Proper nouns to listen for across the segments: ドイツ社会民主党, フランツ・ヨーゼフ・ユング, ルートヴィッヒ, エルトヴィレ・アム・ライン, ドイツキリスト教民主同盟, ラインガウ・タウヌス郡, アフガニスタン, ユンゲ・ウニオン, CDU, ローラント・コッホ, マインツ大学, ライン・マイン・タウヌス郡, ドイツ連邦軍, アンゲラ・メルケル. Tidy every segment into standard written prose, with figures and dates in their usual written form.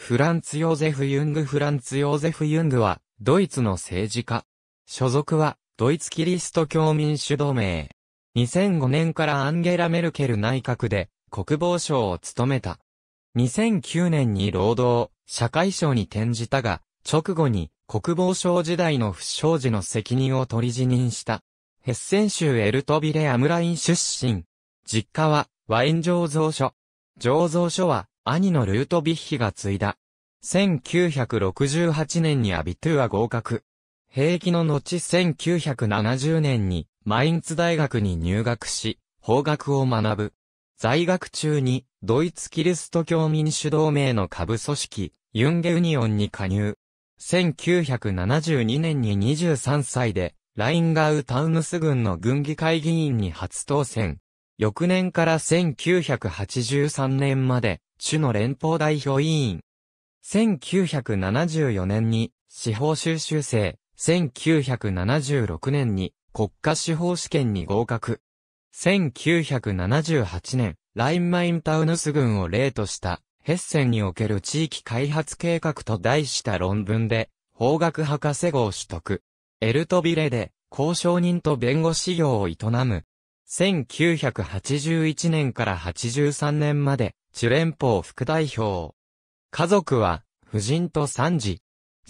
フランツ・ヨーゼフ・ユング。フランツ・ヨーゼフ・ユングは、ドイツの政治家。所属は、ドイツキリスト教民主同盟。2005年からアンゲラ・メルケル内閣で、国防相を務めた。2009年に労働、社会相に転じたが、直後に国防相時代の不祥事の責任を取り辞任した。ヘッセン州エルトビレ・アムライン出身。実家はワイン醸造所。醸造所は兄のルートヴィッヒが継いだ。1968年にアビトゥア合格。兵役の後1970年にマインツ大学に入学し、法学を学ぶ。在学中にドイツキリスト教民主同盟の下部組織、ユンゲウニオンに加入。1972年に23歳で、ラインガウタウムス郡の郡議会議員に初当選。翌年から1983年まで、州の連邦代表委員。1974年に司法修習生、1976年に国家司法試験に合格。1978年、ラインマインタウヌス郡を例とした、ヘッセンにおける地域開発計画と題した論文で、法学博士号を取得。エルトビレで、公証人と弁護士業を営む。1981年から83年まで、チュ連邦副代表。家族は、夫人と3児。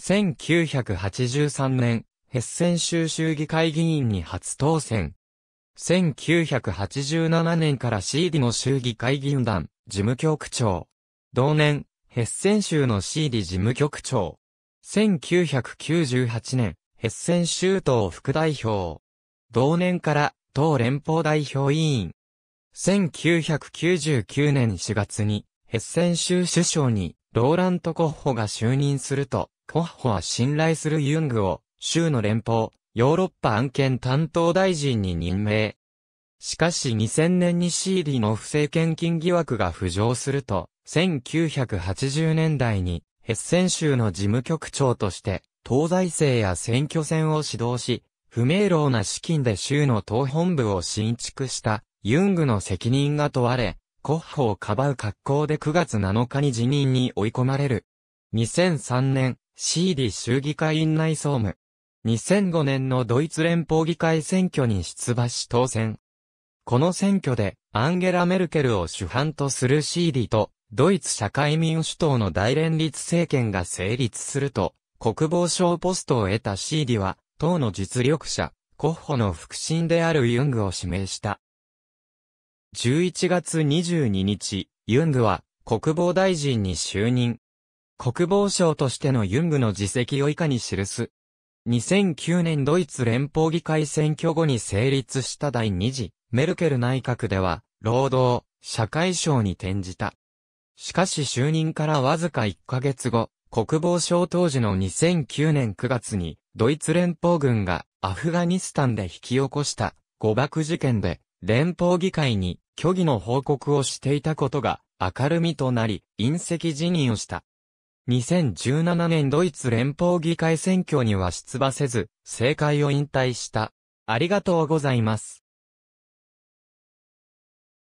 1983年、ヘッセン州州議会議員に初当選。1987年から CDU の州議会議員団、事務局長。同年、ヘッセン州の CDU 事務局長。1998年、ヘッセン州党副代表。同年から、党連邦代表委員。1999年4月に、ヘッセン州首相に、ローラント・コッホが就任すると、コッホは信頼するユングを、州の連邦、ヨーロッパ案件担当大臣に任命。しかし2000年に CDU の不正献金疑惑が浮上すると、1980年代にヘッセン州の事務局長として、党財政や選挙戦を指導し、不明瞭な資金で州の党本部を新築したユングの責任が問われ、コッホをかばう格好で9月7日に辞任に追い込まれる。2003年、CDU 州議会院内総務。2005年のドイツ連邦議会選挙に出馬し当選。この選挙でアンゲラ・メルケルを主犯とする CDU とドイツ社会民主党の大連立政権が成立すると国防相ポストを得た CDU は党の実力者、コッホの腹心であるユングを指名した。11月22日、ユングは国防大臣に就任。国防相としてのユングの事績を以下に記す。2009年ドイツ連邦議会選挙後に成立した第2次メルケル内閣では、労働、社会相に転じた。しかし就任からわずか1ヶ月後、国防相当時の2009年9月に、ドイツ連邦軍がアフガニスタンで引き起こした誤爆事件で、連邦議会に虚偽の報告をしていたことが明るみとなり、引責辞任をした。2017年ドイツ連邦議会選挙には出馬せず、政界を引退した。ありがとうございます。